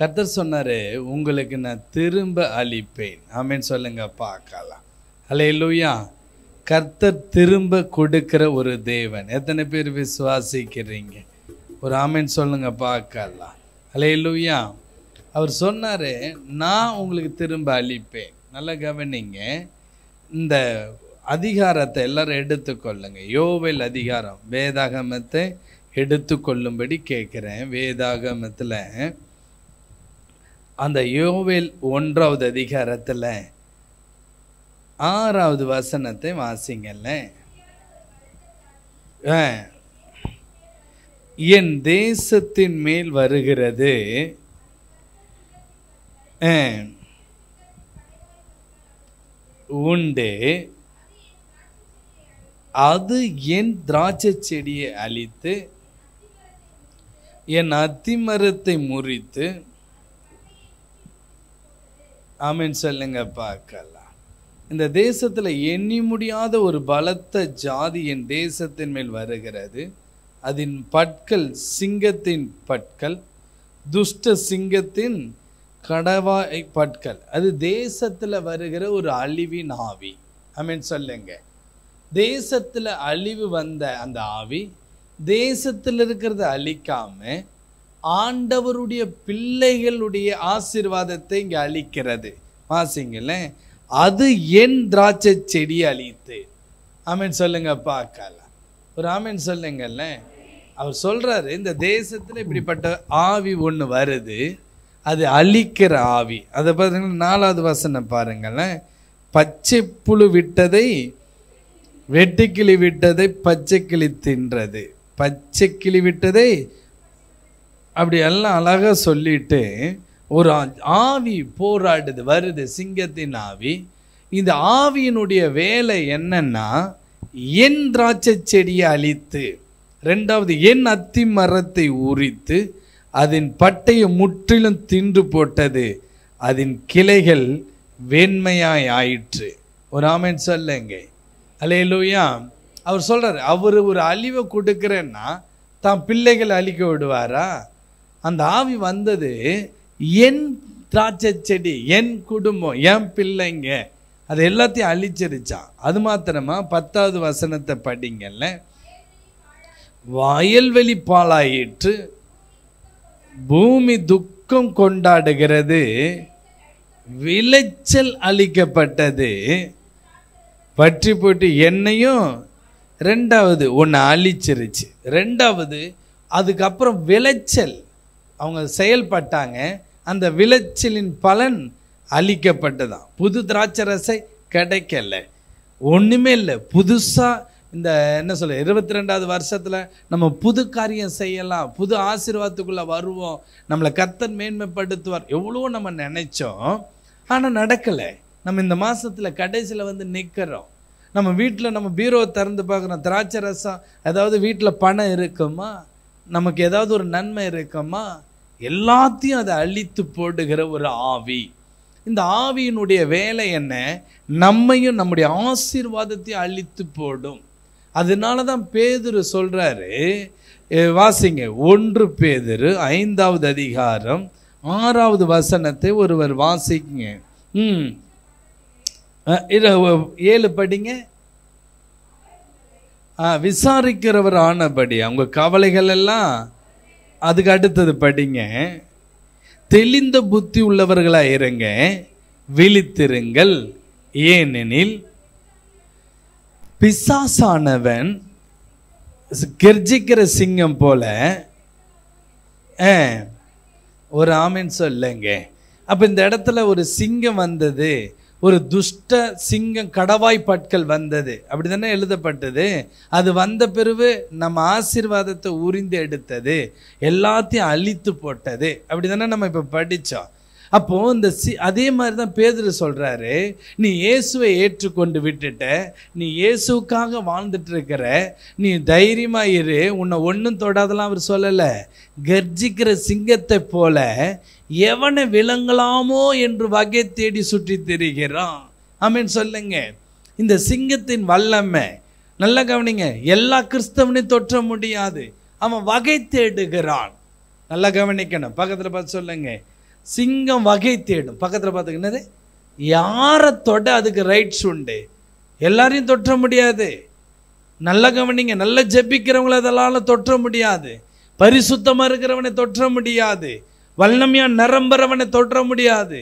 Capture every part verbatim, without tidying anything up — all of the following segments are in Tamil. கர்த்தர் சொன்னாரு, உங்களுக்கு நான் திரும்ப அளிப்பேன். ஆமென் சொல்லுங்க, பார்க்கலாம். ஹல்லேலூயா. கர்த்தர் திரும்ப கொடுக்கிற ஒரு தேவன். எத்தனை பேர் விசுவாசிக்கிறீங்க? ஒரு ஆமென் சொல்லுங்க, பார்க்கலாம். ஹல்லேலூயா. அவர் சொன்னார், நான் உங்களுக்கு திரும்ப அளிப்பேன். நல்லா கவனிங்க, இந்த அதிகாரத்தை எல்லாரும் எடுத்துக்கொள்ளுங்க. யோவேல் அதிகாரம், வேதாகமத்தை எடுத்துக்கொள்ளும்படி கேட்குறேன். வேதாகமத்தில் அந்த யோவேல் ஒன்றாவது அதிகாரத்தில் ஆறாவது வசனத்தை வாசிங்கல்ல. என் தேசத்தின் மேல் வருகிறது உண்டு, அது என் திராட்சை செடியை அழித்து என் அத்திமரத்தை முறித்து. ஆமென் சொல்லுங்க, பார்க்கலாம். இந்த தேசத்தில் எண்ணி முடியாத ஒரு பலத்த ஜாதி என் தேசத்தின் மேல் வருகிறது. அதன் பற்கள் சிங்கத்தின் பற்கள், துஷ்ட சிங்கத்தின் கடவாய் பற்கள். அது தேசத்தில் வருகிற ஒரு அழிவின் ஆவி. ஆமென் சொல்லுங்க. தேசத்தில் அழிவு வந்த அந்த ஆவி தேசத்தில் இருக்கிறத அழிக்காம ஆண்டவருடைய பிள்ளைகளுடைய ஆசீர்வாதத்தை இங்கே அழிக்கிறது. வாசிங்களேன், அது என் திராட்சை செடி அழித்து. ஆமென் சொல்லுங்க, பார்க்கலாம். ஒரு ஆமென் சொல்லுங்கல்ல. அவர் சொல்றாரு, இந்த தேசத்தில் இப்படிப்பட்ட ஆவி ஒன்று வருது, அது அழிக்கிற ஆவி. அதை பார்த்தீங்கன்னா நாலாவது வசனம் பாருங்களேன். பச்சை புழு விட்டதை வெட்டுக்கிளி விட்டதை பச்சை கிளி தின்றது. பச்சை கிளி விட்டதை அப்படி எல்லாம் அழகாக சொல்லிட்டு ஒரு ஆவி போராடுது, வருது, சிங்கத்தின் ஆவி. இந்த ஆவியினுடைய வேலை என்னன்னா, என் திராட்சை செடியை அழித்து, ரெண்டாவது என் அத்தி மரத்தை உரித்து அதன் பட்டையை முற்றிலும் தின்று போட்டது, அதன் கிளைகள் வெண்மையாய் ஆயிற்று. ஒரு ஆமென் சொல்லுங்க. அல்லேலூயா. அவர் சொல்கிறார், அவர் ஒரு அழிவை கொடுக்குறேன்னா தான் பிள்ளைகளை அழிக்க விடுவாரா? அந்த ஆவி வந்தது என் திராட்சை செடி, என் குடும்பம், என் பிள்ளைங்க, அது எல்லாத்தையும் அழிச்சிருச்சான். அது மாத்திரமா பத்தாவது வசனத்தை படிங்கல்ல. வயல்வெளி பாலாயிற்று, பூமி துக்கம் கொண்டாடுகிறது, விளைச்சல் அழிக்கப்பட்டது. பற்றி போட்டு என்னையும் ரெண்டாவது ஒன்று அழிச்சிருச்சு. ரெண்டாவது அதுக்கப்புறம் விளைச்சல், அவங்க செயல்பட்டாங்க, அந்த விளைச்சலின் பலன் அழிக்கப்பட்டதான். புது திராட்சை ரசை கிடைக்கல, ஒன்றுமே இல்லை. புதுசாக இந்த என்ன சொல்ல, இருபத்தி ரெண்டாவது வருஷத்தில் நம்ம புது காரியம் செய்யலாம், புது ஆசீர்வாதத்துக்குள்ளே வருவோம், நம்மளை கர்த்தர் மேன்மைப்படுத்துவார், எவ்வளோ நம்ம நினைச்சோம். ஆனால் நடக்கலை. நம்ம இந்த மாதத்தில் கடைசியில் வந்து நிற்கிறோம். நம்ம வீட்டில் நம்ம பீரோவை திறந்து பார்க்குறோம், திராட்சை ரசம். அதாவது வீட்டில் பணம் இருக்குமா? நமக்கு ஏதாவது ஒரு நன்மை இருக்குமா? எல்லாத்தையும் அதை அழித்து போடுகிற ஒரு ஆவி. இந்த ஆவியினுடைய வேலை என்ன? நம்மையும் நம்முடைய ஆசீர்வாதத்தையும் அழித்து போடும். அதனால தான் பேதுரு சொல்கிறாரு, வாசிங்க, ஒன்று பேதுரு ஐந்தாவது அதிகாரம் ஆறாவது வசனத்தை ஒருவர் வாசிக்குங்க. ம் ஏழு படிங்க. விசாரிக்கிறவர் ஆனபடி அவங்க கவலைகள் எல்லாம். அதுக்கு அடுத்தது படிங்க. தெளிந்த புத்தி உள்ளவர்களாக இருங்க, விழித்திருங்கள், ஏனெனில் பிசாசானவன் கர்ஜிக்கிற சிங்கம் போல. ஒரு ஆமென் சொல்லுங்க. அப்போ இந்த இடத்துல ஒரு சிங்கம் வந்தது, ஒரு துஷ்ட சிங்கம் கடவாய் பற்கள் வந்தது, அப்படி தானே எழுதப்பட்டது. அது வந்த பிறகு நம்ம ஆசீர்வாதத்தை உறிந்து எடுத்தது, எல்லாத்தையும் அழித்து போட்டது, அப்படி தானே நம்ம இப்போ படித்தோம். அப்போது இந்த சி அதே மாதிரி தான் பேதுரு சொல்கிறாரு, நீ இயேசுவை ஏற்றுக்கொண்டு விட்டுட்ட, நீ இயேசுக்காக வாழ்ந்துட்டுருக்கிற, நீ தைரியமாக இரு, உன்னை ஒன்றும் தொடாதெல்லாம் அவர் சொல்லலை. கர்ஜிக்கிற சிங்கத்தை போல எவனை விளங்கலாமோ என்று வகை தேடி சுற்றி திரிகிறான். ஆமென் சொல்லுங்க. இந்த சிங்கத்தின் வல்லமை நல்லா கவனிங்க. எல்லா கிறிஸ்தவனையும் தொற்ற முடியாது, அவன் வகை தேடுகிறான். நல்லா கவனிக்கணும். பக்கத்தில் பார்த்து சொல்லுங்க, சிங்கம் வகை தேடும். பக்கத்தில் பார்த்துக்கினது யாரை தொட அதுக்கு ரைட்ஸ் உண்டு, எல்லாரையும் தொற்ற முடியாது. நல்ல கவனிங்க, நல்ல ஜெபிக்கிறவங்களை அதெல்லாம் தொற்ற முடியாது. பரிசுத்தமாக இருக்கிறவனை தொற்ற முடியாது. வல்லமையாக நிரம்புறவனை தொற்ற முடியாது.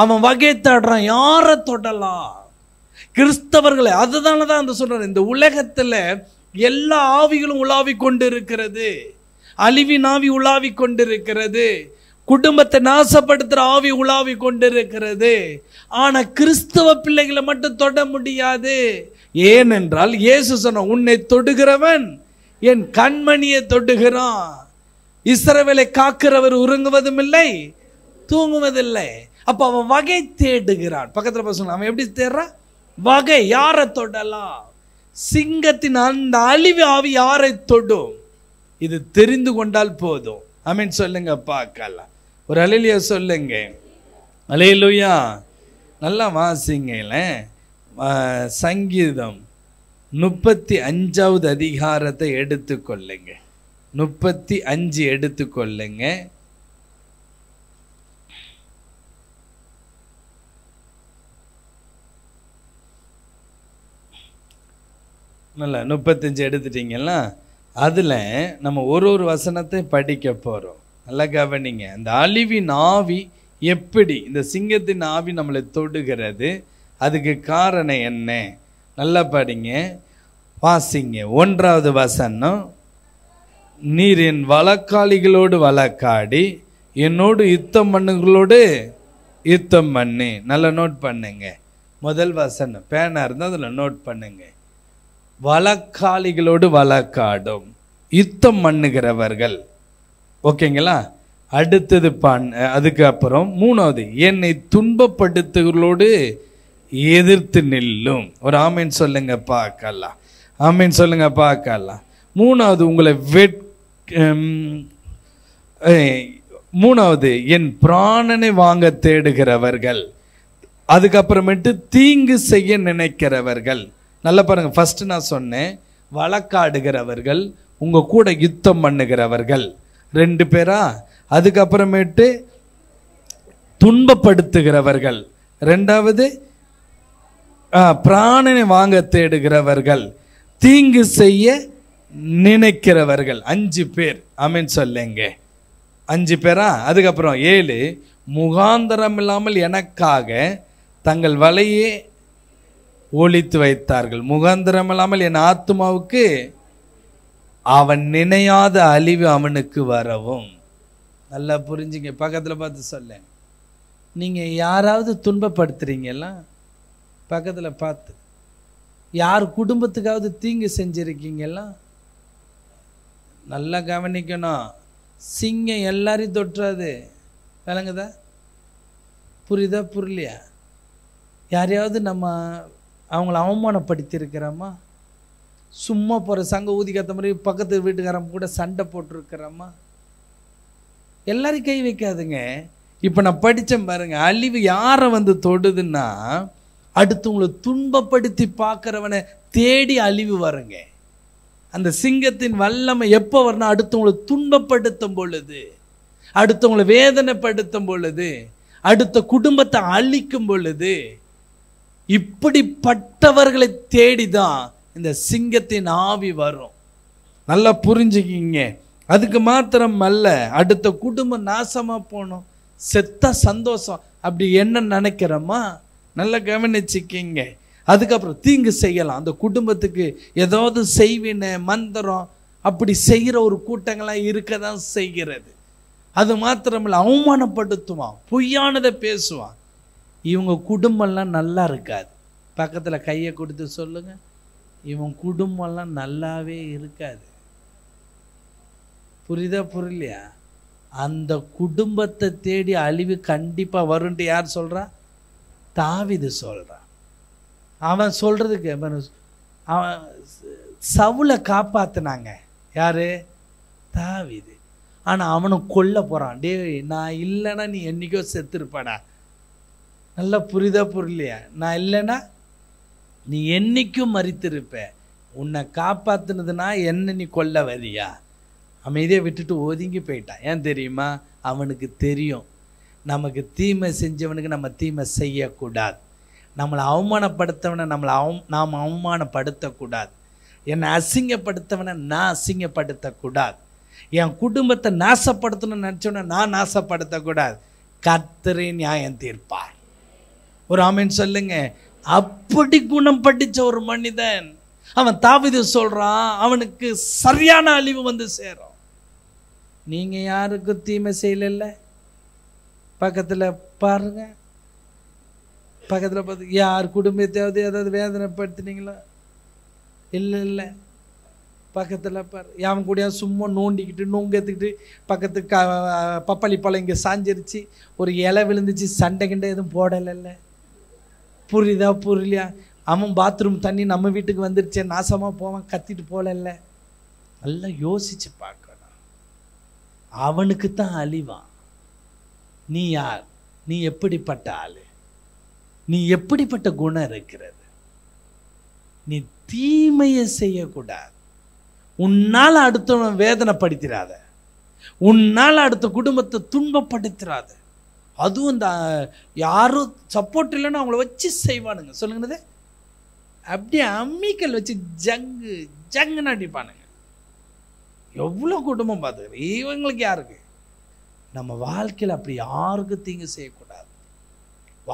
அவன் வகை தேடுறான் யாரை தொடலாம். கிறிஸ்தவர்களை அதுதானே தான் அந்த சொல்கிறார், இந்த உலகத்தில் எல்லா ஆவிகளும் உலாவி கொண்டு இருக்கிறது. அழிவின் ஆவி உலாவி கொண்டு இருக்கிறது. குடும்பத்தை நாசப்படுத்துகிற ஆவி உலாவி கொண்டு இருக்கிறது. ஆனால் கிறிஸ்தவ பிள்ளைகளை மட்டும் தொட முடியாது. ஏனென்றால் இயேசு சொன்ன உன்னை தொடுகிறவன் என் கண்மணியை தொடுகிறான். இஸ்ரவேலை காக்கிறவர் உறங்குவதும் இல்லை தூங்குவதில்லை. அப்போ அவன் வகை தேடுகிறான். பக்கத்தில் பசங்க அவன் எப்படி தேடுறான்? வகை. யாரை தொடலாம்? சிங்கத்தின் அந்த அழிவு ஆவி யாரை தொடும்? இது தெரிந்து கொண்டால் போதும். அமீன் சொல்லுங்க, பார்க்கலாம். ஒரு அலையிலையா சொல்லுங்க, அலையிலுயா. நல்லா வாசிங்கல சங்கீதம் முப்பத்தி அஞ்சாவது அதிகாரத்தை எடுத்துக்கொள்ளுங்க. முப்பத்தி அஞ்சு எடுத்துக்கொள்ளுங்க. நல்லா முப்பத்தஞ்சு எடுத்துட்டீங்களா? அதில் நம்ம ஒரு ஒரு வசனத்தை படிக்க போகிறோம். நல்லா கவனிங்க. அந்த அழிவின் ஆவி எப்படி இந்த சிங்கத்தின் ஆவி நம்மளை தொடுகிறது, அதுக்கு காரணம் என்ன? நல்லா படிங்க, வாசிங்க. ஒன்றாவது வசனம், நீர் என் வழக்காளிகளோடு வழக்காடி என்னோடு யுத்தம் பண்ணுங்களோடு யுத்தம் பண்ணு. நல்லா நோட் பண்ணுங்க. முதல் வசனம் பேனா இருந்தால் அதில் நோட் பண்ணுங்க. வழக்காளிகளோடு வழக்காடும், யுத்தம் பண்ணுகிறவர்கள். ஓகேங்களா? அடுத்தது பண் அதுக்கு அப்புறம் மூணாவது, என்னை துன்பப்படுத்துகளோடு எதிர்த்து நில்லும். ஒரு ஆமீன் சொல்லுங்க பார்க்கலாம். ஆமீன் சொல்லுங்க பார்க்கலாம். மூணாவது உங்களை வெட் மூணாவது என் பிராணனை வாங்க தேடுகிறவர்கள். அதுக்கப்புறமேட்டு தீங்கு செய்ய நினைக்கிறவர்கள். நல்லா பாருங்க, ஃபர்ஸ்ட் நான் சொன்னேன் வழக்காடுகிறவர்கள், உங்க கூட யுத்தம் பண்ணுகிறவர்கள் ரெண்டு பேரா. அதுக்கப்புறமேட்டு துன்பப்படுத்துகிறவர்கள் ரெண்டாவது, பிராணனை வாங்க தேடுகிறவர்கள், தீங்கு செய்ய நினைக்கிறவர்கள். அஞ்சு பேர். ஆமீன் சொல்லுங்க. அஞ்சு பேரா. அதுக்கப்புறம் ஏழு, முகாந்தரம் இல்லாமல் எனக்காக தங்கள் வலையே ஒழித்து வைத்தார்கள். முகாந்திரம் இல்லாமல் என் ஆத்மாவுக்கு அவன் நினையாத அழிவு அவனுக்கு வரவும். நல்லா புரிஞ்சுங்க. பக்கத்தில் பார்த்து சொல்ல, நீங்கள் யாராவது துன்பப்படுத்துறீங்களா? பக்கத்தில் பார்த்து, யார் குடும்பத்துக்காவது தீங்கு செஞ்சுருக்கீங்களா? நல்லா கவனிக்கணும். சிங்கம் எல்லாரையும் தொற்றாது. விளங்குதா? புரியுதா? புரியலையா? யாரையாவது நம்ம அவங்கள அவமானப்படுத்தியிருக்கிறோமா? சும்மா போகிற சங்க ஊதி காத்த மாதிரி பக்கத்து வீட்டுக்காரங்க கூட சண்டை போட்டிருக்கிறோமா? எல்லாரும் கை வைக்காதுங்க. இப்போ நான் படித்தேன் பாருங்க, அழிவு யாரை வந்து தொடுதுன்னா அடுத்தவங்களை துன்பப்படுத்தி பார்க்குறவனை தேடி அழிவு வருங்க. அந்த சிங்கத்தின் வல்லமை எப்போ வரணும்? அடுத்தவங்களை துன்பப்படுத்தும் பொழுது, அடுத்தவங்களை வேதனைப்படுத்தும் பொழுது, அடுத்த குடும்பத்தை அழிக்கும் பொழுது. இப்படிப்பட்டவர்களை தேடிதான் இந்த சிங்கத்தின் ஆவி வரும். நல்லா புரிஞ்சுக்கிங்க. அதுக்கு மாத்திரம் அல்ல, அடுத்த குடும்பம் நாசமாக போகணும், செத்த சந்தோஷம் அப்படி என்ன நினைக்கிறோமா? நல்லா கவனிச்சுக்கிங்க. அதுக்கப்புறம் தீங்கு செய்யலாம். அந்த குடும்பத்துக்கு ஏதாவது செய்வினை மந்திரம் அப்படி செய்கிற ஒரு கூட்டங்களாக இருக்க தான் செய்கிறது. அது மாத்திரமில்லை, அவமானப்படுத்துவான், பொய்யானதை பேசுவான். இவங்க குடும்பம்லாம் நல்லா இருக்காது. பக்கத்தில் கையை கொடுத்து சொல்லுங்கள், இவன் குடும்பம்லாம் நல்லாவே இருக்காது. புரியுதா? புரியலையா? அந்த குடும்பத்தை தேடி அழிவு கண்டிப்பாக வரும்ட்டு யார் சொல்கிறா? தாவீது சொல்கிறான். அவன் சொல்கிறதுக்கு அவன் சவுலை காப்பாற்றினாங்க யார்? தாவீது. ஆனால் அவனை கொல்ல போகிறான். டே, நான் இல்லைன்னா நீ என்றைக்கோ செத்துருப்பாடா. நல்லா புரியுதா? புரியலையா? நான் இல்லைன்னா நீ என்றைக்கும் மறித்திருப்ப. உன்னை காப்பாற்றினதுன்னா என்ன நீ கொல்ல வரியா? அமைதியை விட்டுட்டு ஒதுங்கி போயிட்டான். ஏன் தெரியுமா? அவனுக்கு தெரியும் நமக்கு தீமை செஞ்சவனுக்கு நம்ம தீமை செய்யக்கூடாது. நம்மளை அவமானப்படுத்தவனை நம்மளை அவ நாம் அவமானப்படுத்தக்கூடாது. என்னை அசிங்கப்படுத்தவனை நான் அசிங்கப்படுத்தக்கூடாது. என் குடும்பத்தை நாசப்படுத்தணும்னு நினச்சவனை நான் நாசப்படுத்தக்கூடாது. கர்த்தரே நியாயம் தீர்ப்பார். ஒரு ஆமீன் சொல்லுங்க. அப்படி குணம் படித்த ஒரு மனிதன் அவன் தாவீது சொல்றான், அவனுக்கு சரியான அழிவு வந்து சேரும். நீங்க யாருக்கும் தீமை செய்யல, பக்கத்தில் பாருங்க, பக்கத்தில் பார்த்து யார் குடும்பத்தையாவது ஏதாவது வேதனைப்படுத்தினீங்களா? இல்லை இல்லை பக்கத்தில் பாரு, யாவன் கூடயா சும்மா நோண்டிக்கிட்டு நோங்கத்துக்கிட்டு பக்கத்து க பப்பாளி பழம் இங்கே சாஞ்சிருச்சு, ஒரு இலை விழுந்துச்சு, சண்டை கிண்டை எதுவும் போடலைல்ல. புரியுதா புரியலையா? அவன் பாத்ரூம் தண்ணி நம்ம வீட்டுக்கு வந்துருச்சே நாசமாக போவான், கத்திட்டு போகல. நல்லா யோசிச்சு பார்க்கணும். அவனுக்கு தான் அழிவான். நீ யார்? நீ எப்படிப்பட்ட ஆள்? நீ எப்படிப்பட்ட குணம் இருக்கிறது? நீ தீமையை செய்யக்கூடாது. உன்னால் அடுத்த வேதனைப்படுத்திடாத, உன்னால் அடுத்த குடும்பத்தை துன்பப்படுத்திடாத. அதுவும் இந்த யாரும் சப்போர்ட் இல்லைன்னு அவங்கள வச்சு செய்வானுங்க. சொல்லுங்கன்னது அப்படியே அம்மிக்கல் வச்சு ஜங்கு ஜங்குன்னு அடிப்பானுங்க. எவ்வளோ குடும்பம் பார்த்துக்கிற இவங்களுக்கு யாருக்கு? நம்ம வாழ்க்கையில் அப்படி யாருக்கு தீங்கு செய்யக்கூடாது.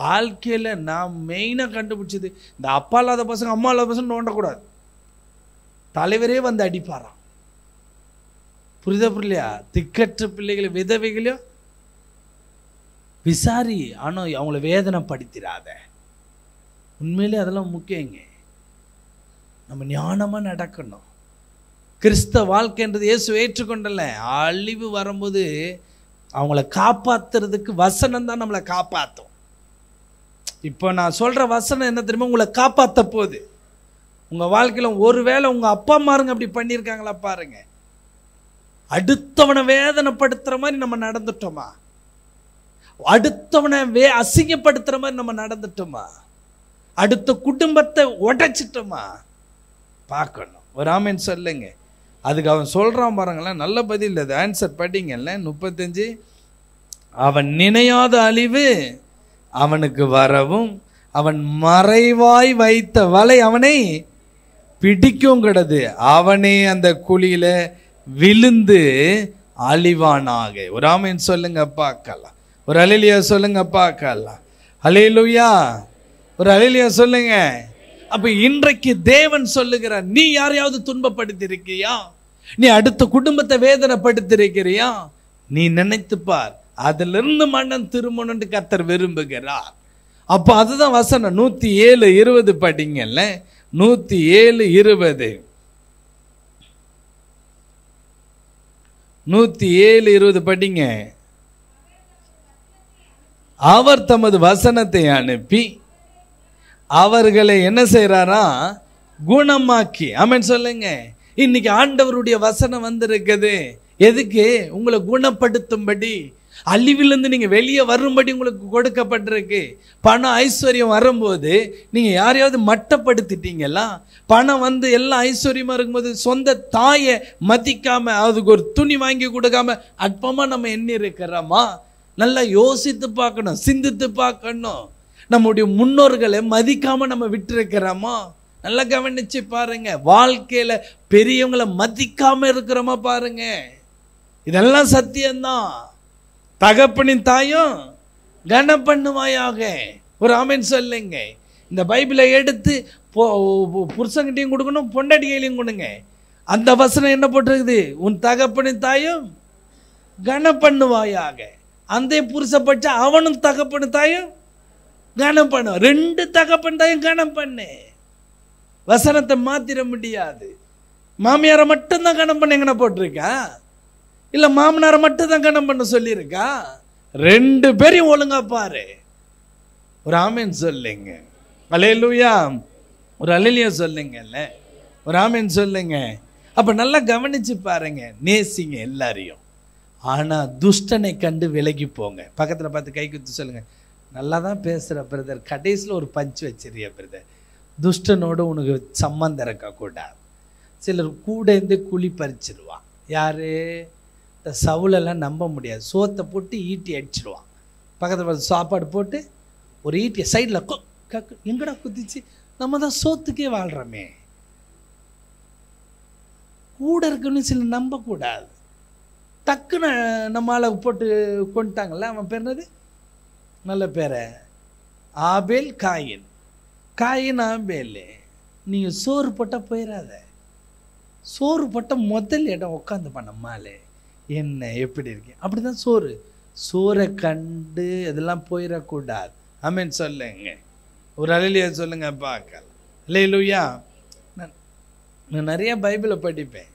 வாழ்க்கையில் நான் மெயினாக கண்டுபிடிச்சது, இந்த அப்பா இல்லாத பசங்க அம்மா இல்லாத பசங்க நோண்டக்கூடாது. தலைவரே வந்து அடிப்பாராம். புரிதா புரியலையா? திக்கற்ற பிள்ளைகளை விதவைகளையோ விசாரி, ஆனால் அவங்கள வேதனைப்படுத்திடாத. உண்மையிலே அதெல்லாம் முக்கியங்க. நம்ம ஞானமாக நடக்கணும். கிறிஸ்தவ வாழ்க்கைன்றது இயேசு ஏற்றுக்கொண்டல, அழிவு வரும்போது அவங்கள காப்பாற்றுறதுக்கு வசனம் தான் நம்மளை காப்பாற்றும். இப்போ நான் சொல்கிற வசனம் என்ன தெரியுமா? உங்களை காப்பாற்ற போகுது. உங்கள் வாழ்க்கையில் ஒருவேளை உங்கள் அப்பா அம்மாருங்க அப்படி பண்ணியிருக்காங்களா பாருங்க. அடுத்தவனை வேதனைப்படுத்துகிற மாதிரி நம்ம நடந்துட்டோமா? அடுத்தவனை வே அசிங்கப்படுத்துகிற மாதிரி நம்ம நடந்துட்டோமா? அடுத்த குடும்பத்தை உடைச்சிட்டோமா? பார்க்கணும். ஒரு ஆமீன் சொல்லுங்க. அதுக்கு அவன் சொல்கிறான் பாருங்களேன், நல்ல பதில் அது. ஆன்சர் படிங்கல்ல முப்பத்தஞ்சு. அவன் நினையாத அழிவு அவனுக்கு வரவும், அவன் மறைவாய் வைத்த வலை அவனை பிடிக்கும் கிடது, அவனே அந்த குழியில விழுந்து அழிவானாக. ஒரு ஆமீன் சொல்லுங்க பார்க்கலாம். ஒரு அலிலியா சொல்லுங்க பார்க்கலாம். அலிலுயா. ஒரு அலிலியா சொல்லுங்க. அப்ப இன்றைக்கு தேவன் சொல்லுகிறார், நீ யாரையாவது துன்பப்படுத்திருக்கியா? நீ அடுத்த குடும்பத்தை வேதனைப்படுத்திருக்கிறியா? நீ நினைத்துப்பார். அதுல இருந்து மனம் திரும்பணும்னு கர்த்தர் விரும்புகிறார். அப்போ அதுதான் வசனம். நூற்றி ஏழு இருபது படிங்கல்ல. நூற்றி ஏழு இருபது நூற்றி ஏழு இருபது படிங்க. அவர் தமது வசனத்தை அனுப்பி அவர்களை என்ன செய்கிறாரா? குணமாக்கி. ஆமென் சொல்லுங்க. இன்னைக்கு ஆண்டவருடைய வசனம் வந்திருக்குது. எதுக்கு? உங்களை குணப்படுத்தும்படி, அழிவிலிருந்து நீங்கள் வெளியே வரும்படி உங்களுக்கு கொடுக்கப்பட்டிருக்கு. பணம் ஐஸ்வர்யம் வரும்போது நீங்கள் யாரையாவது மட்டப்படுத்திட்டீங்களா? பணம் வந்து எல்லாம் ஐஸ்வர்யமாக இருக்கும்போது சொந்த தாயை மதிக்காமல், அதுக்கு ஒரு துணி வாங்கி கொடுக்காம அற்பமாக நம்ம எண்ணி இருக்கிறோமா? நல்லா யோசித்து பார்க்கணும், சிந்தித்து பார்க்கணும். நம்முடைய முன்னோர்களை மதிக்காமல் நம்ம விட்டுருக்கிறோமா? நல்லா கவனித்து பாருங்கள். வாழ்க்கையில் பெரியவங்களை மதிக்காமல் இருக்கிறோமா பாருங்கள். இதெல்லாம் சத்தியம்தான். தகப்பனின் தாயும் கனம் பண்ணுவாயாக. ஒரு ஆமீன் சொல்லுங்க. இந்த பைபிளை எடுத்து போ புருஷங்கிட்டையும் கொடுக்கணும், பொண்டாட்டியிலையும் கொடுங்க. அந்த வசனம் என்ன போட்டிருக்குது? உன் தகப்பனின் தாயும் கனம் பண்ணுவாயாக. அந்த புருஷ பட்ச அவனும் தகப்பனு தாயும் கனம் பண்ணு. ரெண்டு தகப்பன் தாயும் கனம் பண்ணு. வசனத்தை மாத்திர முடியாது. மாமியாரை மட்டும்தான் கனம் பண்ண எங்கன்னா போட்டிருக்கா? இல்லை மாமனாரை மட்டும் தான் கனம் பண்ண சொல்லியிருக்கா? ரெண்டு பேரையும் ஒழுங்கா பாரு. ஒரு ஆமீன் சொல்லுங்க. அல்லேலூயா. ஒரு அல்லேலூயா சொல்லுங்கல்ல. ஒரு ஆமீன் சொல்லுங்க. அப்போ நல்லா கவனிச்சு பாருங்க. நேசிங்க எல்லாரையும், ஆனால் துஷ்டனை கண்டு விலகி போங்க. பக்கத்தில் பார்த்து கை குத்து சொல்லுங்க, நல்லா தான் பேசுகிற பிரதர், கடைசியில் ஒரு பஞ்சு வச்சிருக்கிய பிரதர். துஷ்டனோடு உனக்கு சம்மந்தம் இருக்கக்கூடாது. சிலர் கூட இருந்து குழி பறிச்சிருவான். யாரு? இந்த சவுலெல்லாம் நம்ப முடியாது. சோத்தை போட்டு ஈட்டி அடிச்சிடுவான். பக்கத்துல வந்து சாப்பாடு போட்டு ஒரு ஈட்டிய சைடுல கக்கு எங்கடா குதிச்சு நம்ம தான் சோத்துக்கே வாழ்றமே கூட இருக்குன்னு சில நம்ப கூடாது டக்குன நம்மால போட்டு கொண்டாங்கல அவன் பேர் என்னது நல்ல பேரே ஆபேல் காயின் காயின் ஆபேல் நீங்க சோறு போட்டா போயிராத சோறு போட்டா முதல்ல இடம் உட்கார்ந்து பண்ணமாலே என்ன எப்படி இருக்கு அப்படிதான் சோறு சோரை கண்டு இதெல்லாம் போயிர கூடாது ஆமென் சொல்லுங்க ஒரு ஹல்லேலூயா சொல்லுங்க பார்க்கலாம் ஹல்லேலூயா நான் நிறைய பைபிளை படிப்பேன்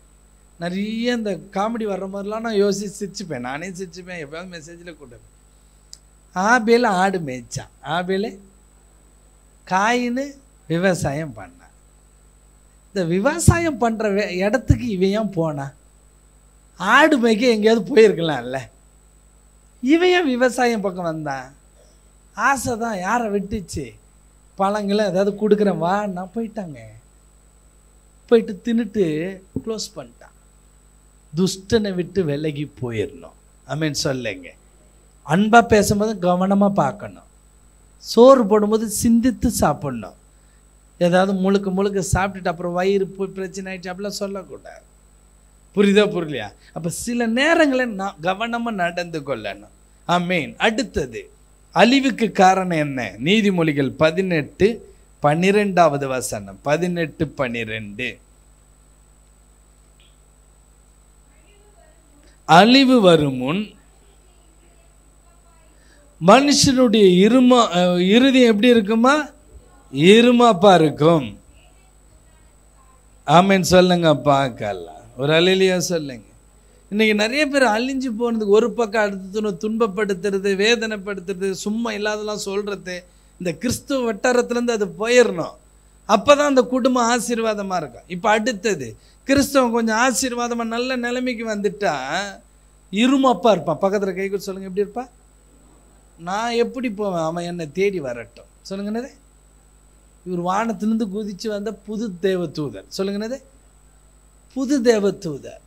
நிறைய இந்த காமெடி வர்ற மாதிரிலாம் நான் யோசிச்சு சிரிச்சுப்பேன் நானே சிரிச்சுப்பேன் எப்பயாவது மெசேஜில் கூட்டப்பேன் ஆபேல் ஆடு மேய்ச்சான் ஆபேல் காயின்னு விவசாயம் பண்ணான் இந்த விவசாயம் பண்ணுற இடத்துக்கு இவையும் போனான் ஆடு மேய்க்க எங்கேயாவது போயிருக்கலாம்ல இவையும் விவசாயம் பக்கம் வந்தான் ஆசை தான் யாரை விட்டுச்சு பழங்களை ஏதாவது கொடுக்குறேன் வா நான் போயிட்டாங்க போயிட்டு தின்னுட்டு க்ளோஸ் பண்ணிட்டான் துஷ்டனை விட்டு விலகி போயிடணும் ஆமென் சொல்லுங்க அன்பாக பேசும்போது கவனமாக பார்க்கணும் சோறு போடும்போது சிந்தித்து சாப்பிட்ணும் ஏதாவது முழுக்க முழுக்க சாப்பிட்டுட்டு அப்புறம் வயிறு போய் பிரச்சனை ஆகிடுச்சு அப்படிலாம் சொல்லக்கூடாது புரியுதா புரியலையா அப்போ சில நேரங்களில் நான் கவனமாக நடந்து கொள்ளணும் ஆமென் அடுத்தது அழிவுக்கு காரணம் என்ன நீதிமொழிகள் பதினெட்டு பன்னிரெண்டாவது வசனம் பதினெட்டு பன்னிரெண்டு அழிவு வரும் முன் மனுஷனுடைய இருமா இருதயம் எப்படி இருக்குமா இருமாப்பா இருக்கும் ஆமென் சொல்லுங்க பார்க்கலாம் ஒரு அழிலியா சொல்லுங்க இன்னைக்கு நிறைய பேர் அழிஞ்சு போனதுக்கு ஒரு பக்கம் அடுத்து துன்பப்படுத்துறது வேதனைப்படுத்துறது சும்மா இல்லாதெல்லாம் சொல்றது இந்த கிறிஸ்துவ வட்டாரத்துலேருந்து அது போயிடணும் அப்போ தான் அந்த குடும்பம் ஆசீர்வாதமாக இருக்கும் இப்போ அடுத்தது கிறிஸ்தவன் கொஞ்சம் ஆசீர்வாதமாக நல்ல நிலைமைக்கு வந்துட்டா இருமாப்பா இருப்பான் பக்கத்தில் கை கொடுத்து சொல்லுங்கள் எப்படி இருப்பா நான் எப்படி போவேன் அவன் என்னை தேடி வரட்டும் சொல்லுங்கன்னதே இவர் வானத்திலேருந்து குதித்து வந்த புது தேவ தூதர் சொல்லுங்கன்னதே புது தேவ தூதர்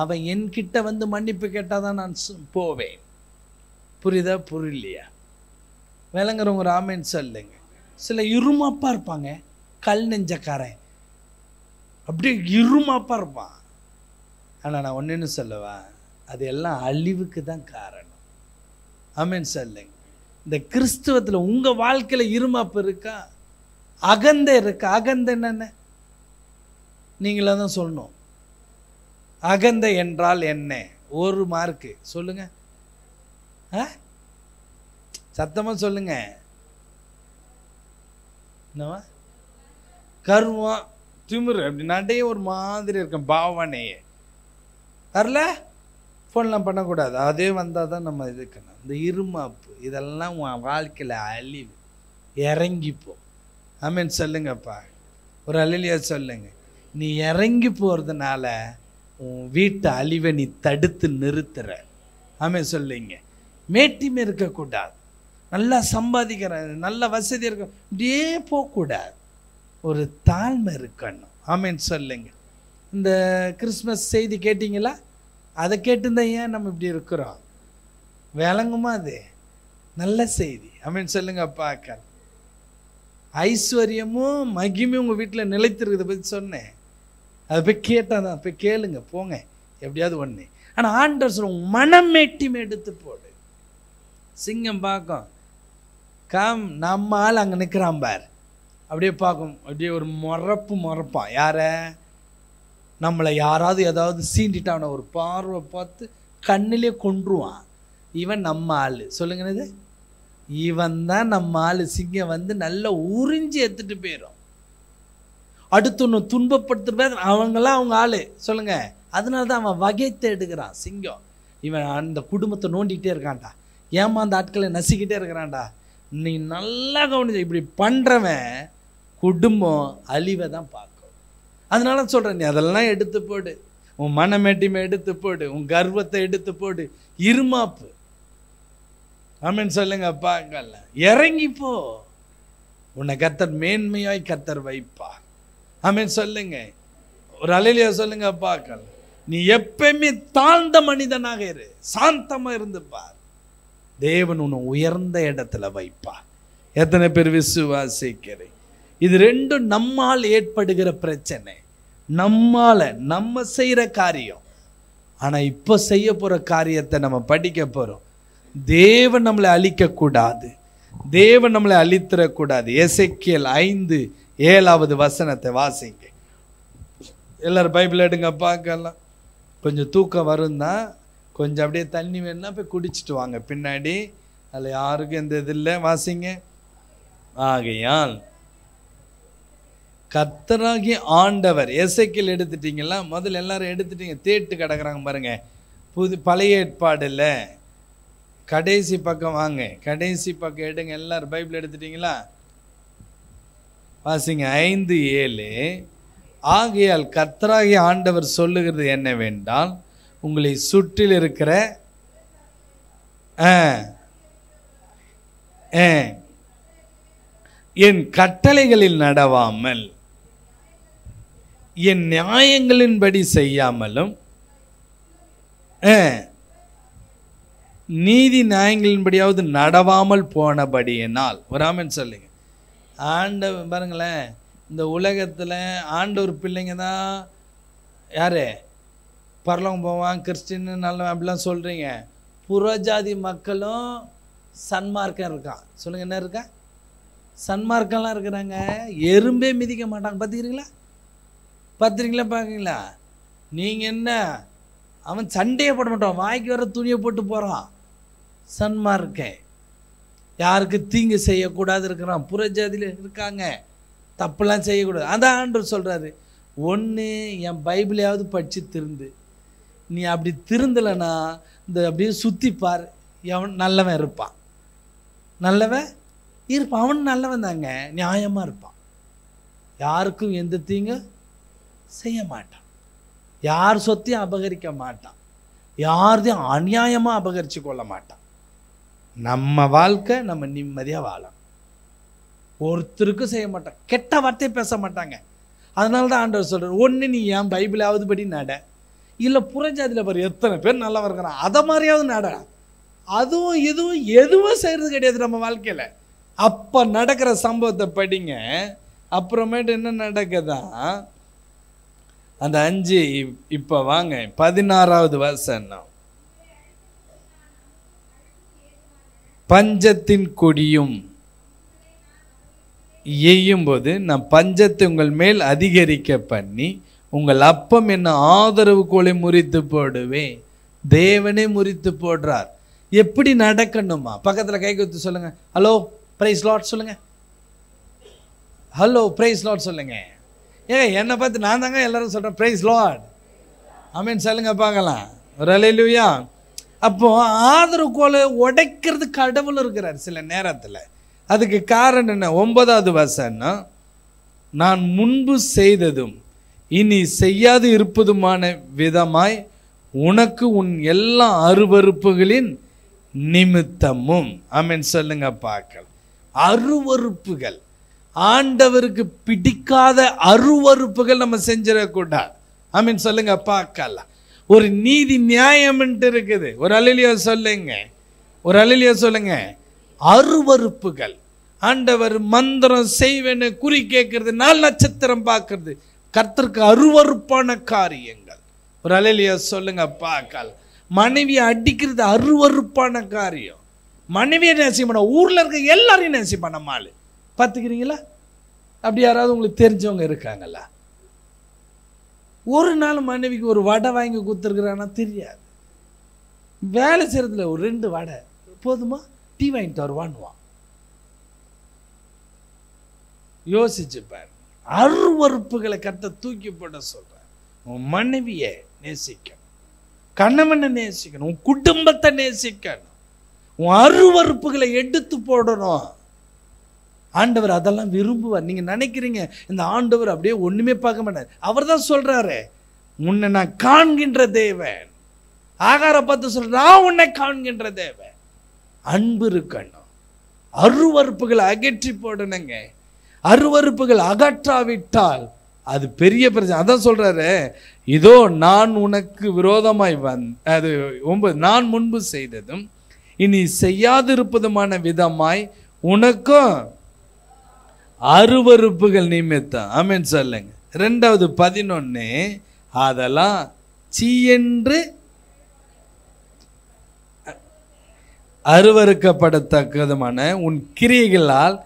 அவன் என்கிட்ட வந்து மன்னிப்பு கேட்டால் தான் நான் போவேன் புரியுதா புரியலையா விளங்குறவங்க ராமன் சொல்லுங்க சில இருமாப்பா இருப்பாங்க கல் நெஞ்சக்காரன் அப்படியே இருமாப்பா இருப்பான் ஆனால் நான் ஒன்றுன்னு சொல்லுவேன் அது எல்லாம் அழிவுக்கு தான் காரணம் ஆமென் சொல்லுங்க இந்த கிறிஸ்துவத்தில் உங்கள் வாழ்க்கையில் இருமாப்பு இருக்கா அகந்தை இருக்கா அகந்தை என்னென்ன நீங்களாக தான் சொல்லணும் அகந்தை என்றால் என்ன ஒரு மார்க்கு சொல்லுங்க ஆ சத்தமாக சொல்லுங்க என்னவா கர்வம் திமிரு அப்படி நடைய ஒரு மாதிரி இருக்கும் பாவனையே வரல ஃபோன்லாம் பண்ணக்கூடாது அதே வந்தால் தான் நம்ம இதுக்கணும் இந்த இருமாப்பு இதெல்லாம் உன் வாழ்க்கையில் அழிவு இறங்கிப்போம் ஆமென் சொல்லுங்கப்பா ஒரு அழிலியா சொல்லுங்க நீ இறங்கி போகிறதுனால உன் வீட்டு அழிவை நீ தடுத்து நிறுத்துற ஆமென் சொல்லுங்க மேட்டிமே இருக்கக்கூடாது நல்லா சம்பாதிக்கிறேன் நல்ல வசதி இருக்கும் இப்படியே போகக்கூடாது ஒரு தாழ்மை இருக்கணும் ஆமென் சொல்லுங்க இந்த கிறிஸ்மஸ் செய்தி கேட்டிங்களா அதை கேட்டுருந்தா ஏன் நம்ம இப்படி இருக்கிறோம் விளங்குமா அது நல்ல செய்தி ஆமென் சொல்லுங்க பார்க்க ஐஸ்வர்யமும் மகிமையும் உங்கள் வீட்டில் நிலைத்திருக்கிறத பற்றி சொன்னேன் அதை போய் கேட்டால் தான் போய் கேளுங்க போங்க எப்படியாவது ஒன்று ஆனால் ஆண்டவர் சொல்லுவோம் மனமேட்டிமை எடுத்து போடு சிங்கம் பார்க்கும் காம் நம்ம ஆள் அங்கே நிற்கிறான் பார் அப்படியே பார்க்கும் அப்படியே ஒரு முறப்பு முறப்பான் யாரை நம்மளை யாராவது ஏதாவது சீண்டிட்டான ஒரு பார்வை பார்த்து கண்ணிலே கொன்றுவான் இவன் நம்ம ஆள் சொல்லுங்கன்னது இவன் தான் நம்ம ஆள் சிங்கம் வந்து நல்லா உறிஞ்சி எடுத்துகிட்டு போயிடும் அடுத்து ஒன்று துன்பப்படுத்துகிற அவங்களாம் அவங்க ஆள் சொல்லுங்கள் அதனால தான் அவன் வகைத்தை எடுக்கிறான் சிங்கம் இவன் அந்த குடும்பத்தை நோண்டிகிட்டே இருக்கான்டா ஏமா அந்த ஆட்களை நசிக்கிட்டே இருக்கிறான்டா நீ நல்லா கவனிச்சு இப்படி பண்ணுறவன் குடும்பம் அழிவை தான் பார்க்கும் அதனால சொல்கிறேன் நீ அதெல்லாம் எடுத்து போடு உன் மனமேட்டிமை எடுத்து போடு உன் கர்வத்தை எடுத்து போடு இருமாப்பு ஆமென் சொல்லுங்க பார்க்கல இறங்கிப்போ உன்னை கர்த்தர் மேன்மையாய் கர்த்தர் வைப்பா ஆமென் சொல்லுங்க ஒரு அலையிலையா சொல்லுங்க பார்க்கல நீ எப்பயுமே தாழ்ந்த மனிதனாக இரு சாந்தமாக இருந்துப்பார் தேவன் உன்னை உயர்ந்த இடத்துல வைப்பார். எத்தனை பேர் விசுவாசிக்கிறீங்க? இது ரெண்டும் நம்மால் ஏற்படுகிற பிரச்சனை. நம்மால் நம்ம செய்கிற காரியம். ஆனால் இப்போ செய்ய போகிற காரியத்தை நம்ம படிக்க போகிறோம். தேவன் நம்மளை அழிக்கக்கூடாது, தேவன் நம்மளை அழித்திடக்கூடாது. எசேக்கியேல் ஐந்து ஏழாவது வசனத்தை வாசிங்க. எல்லாரும் பைபிள் எடுங்க பார்க்கலாம். கொஞ்சம் தூக்கம் வரும்னா கொஞ்சம் அப்படியே தண்ணி வேணுன்னா போய் குடிச்சிட்டு வாங்க பின்னாடி, அதில் யாருக்கும் எந்த இது இல்லை. வாசிங்க. ஆகையால் கர்த்தராகிய ஆண்டவர். எசேக்கியேல் எடுத்துட்டீங்களா? முதல்ல எல்லாரும் எடுத்துட்டீங்க. தேட்டு கிடக்குறாங்க பாருங்க. புது பழைய ஏற்பாடு இல்லை, கடைசி பக்கம் வாங்க, கடைசி பக்கம் எடுங்க. எல்லாரும் பைபிள் எடுத்துட்டீங்களா? வாசிங்க ஐந்து ஏழு. ஆகையால் கர்த்தராகிய ஆண்டவர் சொல்லுகிறது என்னவென்றால், உங்களை சுற்றில் இருக்கிற என் கட்டளைகளில் நடவாமல், என் நியாயங்களின்படி செய்யாமலும், நீதி நியாயங்களின்படியாவது நடவாமல் போனபடியினால். ஒரு ஆமென் சொல்லுங்க. ஆண்டவர் பாருங்களேன், இந்த உலகத்தில் ஆண்டவர் பிள்ளைங்க தான் யார் பரலோகம் போவான், கிறிஸ்டின்னு நல்ல அப்படிலாம் சொல்கிறீங்க. புறஜாதி மக்களும் சன்மார்க்கம் இருக்கான். சொல்லுங்கள், என்ன இருக்கா? சன்மார்க்கெல்லாம் இருக்கிறாங்க. எறும்பே மிதிக்க மாட்டாங்க. பார்த்துக்கிறீங்களா? பார்த்துக்கிறீங்களா? பார்க்குறீங்களா? நீங்கள் என்ன, அவன் சண்டையை போட மாட்டான், வாய்க்கு வர துணியை போட்டு போகிறான். சன்மார்க்கன் யாருக்கு தீங்கு செய்யக்கூடாது இருக்கிறான். புறஜாதியில் இருக்காங்க, தப்புலாம் செய்யக்கூடாது. அதான் ஆண்டவர் சொல்கிறாரு, ஒன்று என் பைபிளையாவது படித்து திருந்து. நீ அப்படி திருந்தலைன்னா இந்த அப்படியே சுற்றிப்பார், எவன் நல்லவன் இருப்பான், நல்லவன் இருப்பான். அவன் நல்லவன் தாங்க, நியாயமாக இருப்பான், யாருக்கும் எந்த தீங்கும் செய்ய மாட்டான், யார் சொத்தையும் அபகரிக்க மாட்டான், யாரையும் அநியாயமாக அபகரித்து கொள்ள மாட்டான். நம்ம வாழ்க்கை நம்ம நிம்மதியாக வாழணும். ஒருத்தருக்கும் செய்ய மாட்டான், கெட்ட வார்த்தையை பேச மாட்டாங்க. அதனால தான் ஆண்டவர் சொல்கிறார், ஒன்று நீ ஏன் பைபிளாவது படி நட, இல்லை புறஞ்சாதியில் பாரு எத்தனை பேர் நல்லா இருக்கிறான் அதை மாதிரியாவது நட. அதுவும் இதுவும் எதுவும் செய்கிறது கிடையாது நம்ம வாழ்க்கையில். அப்போ நடக்கிற சம்பவத்தை படிங்க. அப்புறமேட்டு என்ன நடக்குதான் அந்த அஞ்சு இப்போ வாங்க பதினாறாவது வசனம். பஞ்சத்தின் கொடியும் எய்யும் போது நான் பஞ்சத்தை உங்கள் மேல் அதிகரிக்க பண்ணி உங்கள் அப்பம் என்ன ஆதரவு கோலை முறித்து போடுவேன். தேவனே முறித்து போடுறார். எப்படி நடக்கணுமா? பக்கத்தில் கை குத்து சொல்லுங்க. ஹலோ பிரைஸ் லாட் சொல்லுங்க. ஹலோ பிரைஸ் லாட் சொல்லுங்க. ஏ என்னை பார்த்து நான் தாங்க எல்லாரும் சொல்கிறேன் பிரைஸ் லாட். ஆமென் சொல்லுங்க பார்க்கலாம். ஹல்லேலூயா. அப்போ ஆதரவு கோலை உடைக்கிறது கடவுள் இருக்கிறார் சில நேரத்தில். அதுக்கு காரணம் என்ன? ஒன்பதாவது வசனம், நான் முன்பு செய்ததும் இனி செய்யாது இருப்பதுமான விதமாய் உனக்கு உன் எல்லா அருவறுப்புகளின் நிமித்தமும். ஆமென் சொல்லுங்க பார்க்கலாம். அருவறுப்புகள், ஆண்டவருக்கு பிடிக்காத அருவறுப்புகள் நம்ம செஞ்சிடக்கூடாது. ஆமென் சொல்லுங்க பார்க்கலாம். ஒரு நீதி நியாயம்ன்ட்டு இருக்குது. ஒரு அலிலியா சொல்லுங்க, ஒரு அலிலியா சொல்லுங்க. அருவறுப்புகள், ஆண்டவர் மந்திரம் செய்வேன்னு குறி கேட்கறது, நாள் நட்சத்திரம் பார்க்கறது, கர்த்தருக்கு அருவறுப்பான காரியங்கள். ஒரு அலையிலையா சொல்லுங்க பார்க்கால். மனைவியை அடிக்கிறது அருவறுப்பான காரியம். மனைவியை நேசி பண்ண, ஊரில் இருக்க எல்லாரையும் நேசி பண்ண மாள். பார்த்துக்கிறீங்களா? அப்படி யாராவது உங்களுக்கு தெரிஞ்சவங்க இருக்காங்களா? ஒரு நாள் மனைவிக்கு ஒரு வடை வாங்கி கொடுத்துருக்குறான்னா தெரியாது. வேலை செய்கிறதுல ஒரு ரெண்டு வடை போதுமா, டீ வாங்கிட்டு வருவான்னுவான். யோசிச்சுப்பார். அருவறுப்புகளை கத்த தூக்கி போட சொல்றார். உன் மனைவியை நேசிக்கணும், கணவனை நேசிக்கணும், உன் குடும்பத்தை நேசிக்கணும். உன் அருவறுப்புகளை எடுத்து போடணும். ஆண்டவர் அதெல்லாம் விரும்புவார். நீங்க நினைக்கிறீங்க இந்த ஆண்டவர் அப்படியே ஒண்ணுமே பார்க்க மாட்டார். அவர் தான் சொல்றாரு, உன்னை நான் காண்கின்ற தேவன். ஆகார பார்த்து சொல்ற, நான் உன்னை காண்கின்ற தேவன். அன்பு இருக்கணும். அருவறுப்புகளை அகற்றி போடணுங்க. அருவறுப்புகள் அகற்றாவிட்டால் அது பெரிய பிரச்சனை. அதான் சொல்றாரு, இதோ நான் உனக்கு விரோதமாய் வந் அது ஒன்பது, நான் முன்பு செய்ததும் இனி செய்யாதிருப்பதுமான விதமாய் உனக்கும் அருவருப்புகள் நிமித்தம். ஆமென் சொல்லுங்க. ரெண்டாவது பதினொன்று, அதெல்லாம் சீயென்று அருவருக்கப்படத்தக்கதுமான உன் கிரியைகளால்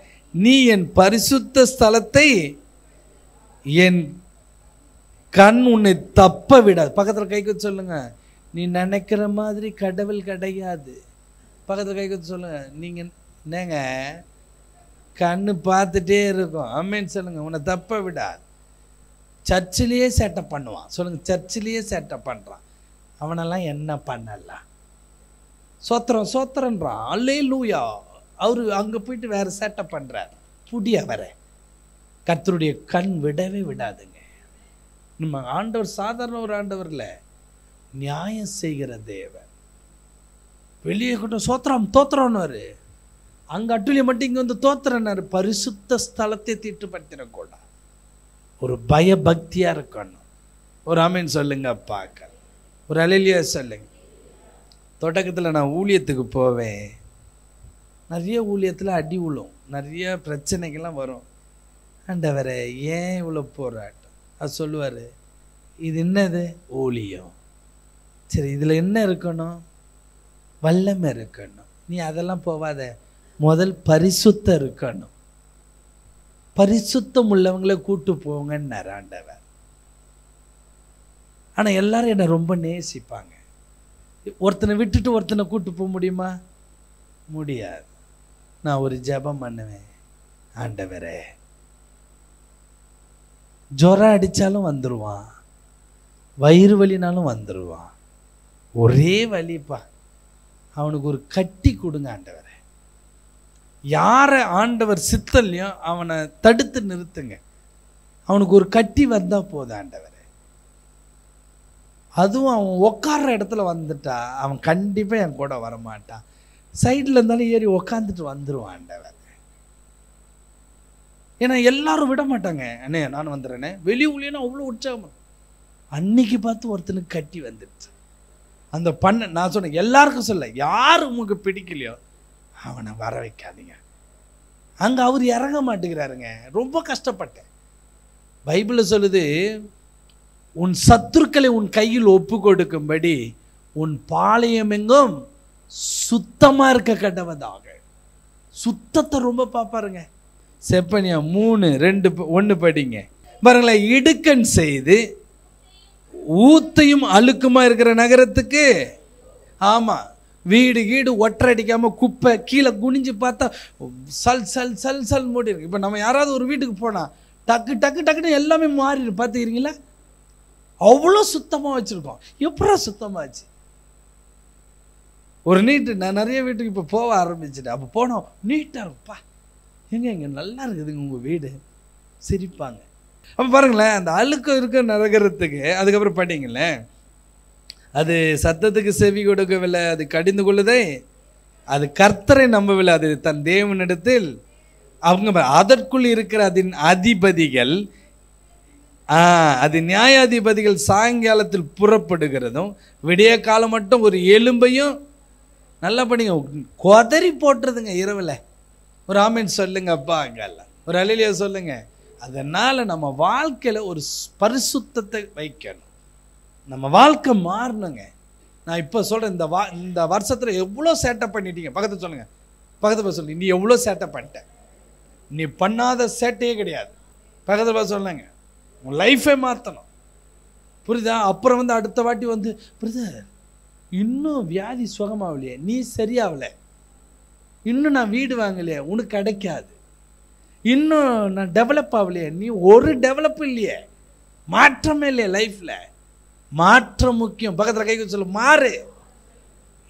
நீ என் பரிசுத்த ஸ்தலத்தை என் கண் உன்னை தப்ப விடாது. பக்கத்தில் கைக்கு சொல்லுங்க, நீ நினைக்கிற மாதிரி கடவுள் கிடையாது. பக்கத்தில் கைக்கு சொல்லுங்க, நீங்கள் என்னங்க கண்ணு பார்த்துட்டே இருக்கும். ஆமென் சொல்லுங்க. உன்னை தப்ப விடாது. சர்ச்சிலேயே சேட்டப் பண்ணுவான். சொல்லுங்க, சர்ச்சிலேயே சேட்டப் பண்ணுறான். அவனெல்லாம் என்ன பண்ணலாம். சோத்திரம் சோத்திரன்றான். அல்லே லூயா. அவரு அங்கே போயிட்டு வேற சேட்டப் பண்ணுறாரு. புடிய வர கர்த்தருடைய கண் விடவே விடாதுங்க. நம்ம ஆண்டவர் சாதாரண ஒரு ஆண்டவர் இல்லை, நியாயம் செய்கிற தேவன். வெளியே கூட சோத்திரம் தோத்திரம்னுவார், அங்கே அட்டுலியம் மட்டும் இங்கே வந்து தோத்திரனார். பரிசுத்த ஸ்தலத்தை தீட்டுப்படுத்திடக்கூடாது. ஒரு பயபக்தியாக இருக்கணும். ஒரு ஆமேன் சொல்லுங்க பார்க்க. ஒரு அலையிலேயே சொல்லுங்க. தொடக்கத்தில் நான் ஊழியத்துக்கு போவேன். நிறைய ஊழியத்தில் அடி உழும், நிறைய பிரச்சனைகள்லாம் வரும். ஆண்டவரே ஏன் இவ்வளோ போராட்டம்? அது சொல்லுவார், இது என்னது ஊழியம். சரி, இதில் என்ன இருக்கணும்? வல்லமை இருக்கணும். நீ அதெல்லாம் போவாத, முதல் பரிசுத்தம் இருக்கணும். பரிசுத்தம் உள்ளவங்களை கூட்டு போங்கன்னார் ஆண்டவர். ஆனால் எல்லாரும் என்னை ரொம்ப நேசிப்பாங்க. ஒருத்தனை விட்டுட்டு ஒருத்தனை கூட்டு போக முடியுமா? முடியாது. நான் ஒரு ஜபம் பண்ணுவேன், ஆண்டவரே ஜொரம் அடித்தாலும் வந்துடுவான், வயிறு வலினாலும் வந்துடுவான், ஒரே வலிப்பா, அவனுக்கு ஒரு கட்டி கொடுங்க ஆண்டவரே. யாரை ஆண்டவர் சித்தல்லையும் அவனை தடுத்து நிறுத்துங்க. அவனுக்கு ஒரு கட்டி வந்தால் போதும் ஆண்டவரே. அதுவும் அவன் உக்கார்ற இடத்துல வந்துட்டா அவன் கண்டிப்பாக என் கூட வரமாட்டான். சைடில் இருந்தாலும் ஏறி உக்காந்துட்டு வந்துடுவான் ஆண்டவர். ஏன்னா எல்லாரும் விட மாட்டாங்க. அண்ணே நான் வந்துடுறேனே. வெளியே ஊழியனா அவ்வளோ உற்சாகம். அன்னைக்கு பார்த்து ஒருத்தனுக்கு கட்டி வந்துடுச்சு. அந்த பண்ண நான் சொன்னேன், எல்லாருக்கும் சொல்ல, யாரு உங்களுக்கு பிடிக்கலையோ அவனை வர வைக்காதீங்க. அங்கே அவர் இறங்க மாட்டேங்கிறாருங்க. ரொம்ப கஷ்டப்பட்டேன். பைபிளில் சொல்லுது, உன் சத்துருக்களை உன் கையில் ஒப்பு கொடுக்கும்படி உன் பாளையம் எங்கும் சுத்தமாக இருக்க கடவதாக. சுத்தத்தை ரொம்ப பார்ப்பாருங்க. செப்பனியா மூணு ரெண்டு ஒன்று படிங்க பாருங்களேன். இடுக்கன் செய்து ஊத்தையும் அழுக்குமா இருக்கிற நகரத்துக்கு, ஆமாம், வீடு கீடு ஒற்றடிக்காமல் குப்பை கீழே குனிஞ்சு பார்த்தா சல் சல் சல் சல் மூடி இருக்கு. இப்போ நம்ம யாராவது ஒரு வீட்டுக்கு போனால் டக்கு டக்கு டக்குன்னு எல்லாமே மாறிடு. பார்த்துக்கிறீங்களா? அவ்வளோ சுத்தமாக வச்சுருக்கோம். எப்படா சுத்தமாச்சு? ஒரு நீட்டு நான் நிறைய வீட்டுக்கு இப்போ போக ஆரம்பிச்சுட்டேன். அப்போ போனோம், நீட்டாக இருக்கும்ப்பா. எங்கே இங்கே நல்லா இருக்குதுங்க உங்கள் வீடு, சிரிப்பாங்க. அப்போ பாருங்களேன், அந்த அழுக்கம் இருக்க நரகத்துக்கு. அதுக்கப்புறம் படிங்களேன், அது சத்தத்துக்கு செவி கொடுக்கவில்லை, அது கடிந்து கொள்ளுதே, அது கர்த்தரை நம்பவில்லை, அது தன் தேவனிடத்தில் அவங்க அதற்குள் இருக்கிற அதன் அதிபதிகள், அது நியாயாதிபதிகள் சாயங்காலத்தில் புறப்படுகிறதும் விடிய காலம் மட்டும் ஒரு எலும்பையும் நல்லா படிங்க கொதறி போட்டுறதுங்க இரவில். ஒரு ஆமீன் சொல்லுங்கப்பா. அங்கெல்லாம் ஒரு அலிலியா சொல்லுங்க. அதனால் நம்ம வாழ்க்கையில் ஒரு பரிசுத்தத்தை வைக்கணும். நம்ம வாழ்க்கை மாறணுங்க. நான் இப்போ சொல்கிறேன், இந்த வா இந்த வருஷத்தில் எவ்வளோ சேட்டை பண்ணிட்டீங்க. பக்கத்தில் சொல்லுங்கள், பக்கத்தில் போய் சொல்லுங்கள், நீ எவ்வளோ சேட்டை பண்ணிட்ட. நீ பண்ணாத சேட்டையே கிடையாது. பக்கத்தில் போய் சொல்லுங்க. உன் லைஃபே மாற்றணும், புரியுதா? அப்புறம் வந்து அடுத்த வாட்டி வந்து, புரியுதா, இன்னும் வியாதி சுகமாகலையே, நீ சரியாகலை, இன்னும் நான் வீடு வாங்கலையே, உனக்கு கிடைக்காது, இன்னும் நான் டெவலப் ஆகலையே, நீ ஒரு டெவலப் இல்லையே, மாற்றமே இல்லையே லைஃப்பில். மாற்றம் முக்கியம். பக்கத்தில் கைக்கு சொல்ல, மாறு.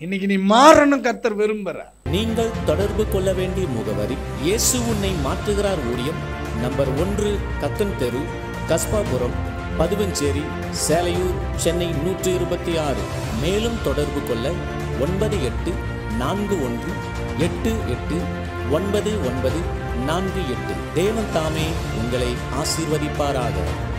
இன்னைக்கு நீ மாறணும், கர்த்தர் விரும்புற. நீங்கள் தொடர்பு கொள்ள வேண்டிய முகவரி: இயேசு உன்னை மாற்றுகிறார் ஊழியம், நம்பர் ஒன்று, கத்தன் தெரு, கஸ்பாபுரம், பதுவஞ்சேரி, சேலையூர், சென்னை நூற்றி இருபத்தி ஆறு. மேலும் தொடர்பு கொள்ள ஒன்பது எட்டு நான்கு ஒன்று எட்டு எட்டு ஒன்பது ஒன்பது நான்கு எட்டு. தேவன் தாமே உங்களை ஆசீர்வதிப்பாராக.